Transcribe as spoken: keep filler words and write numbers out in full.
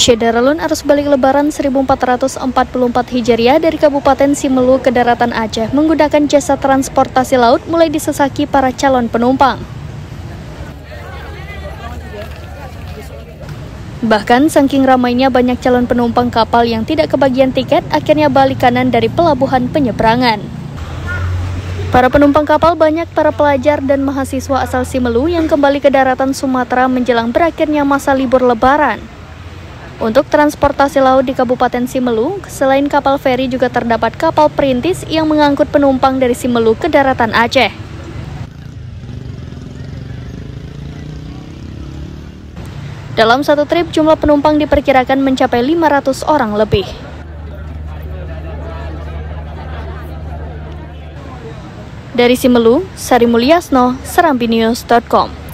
Syahdaralun arus balik lebaran seribu empat ratus empat puluh empat Hijriah dari Kabupaten Simeulue ke daratan Aceh menggunakan jasa transportasi laut mulai disesaki para calon penumpang. Bahkan saking ramainya banyak calon penumpang kapal yang tidak kebagian tiket akhirnya balik kanan dari pelabuhan penyeberangan. Para penumpang kapal banyak para pelajar dan mahasiswa asal Simeulue yang kembali ke daratan Sumatera menjelang berakhirnya masa libur lebaran. Untuk transportasi laut di Kabupaten Simeulue, selain kapal feri juga terdapat kapal perintis yang mengangkut penumpang dari Simeulue ke daratan Aceh. Dalam satu trip, jumlah penumpang diperkirakan mencapai lima ratus orang lebih. Dari Simeulue, Sari Mulyasno, serambi news dot com.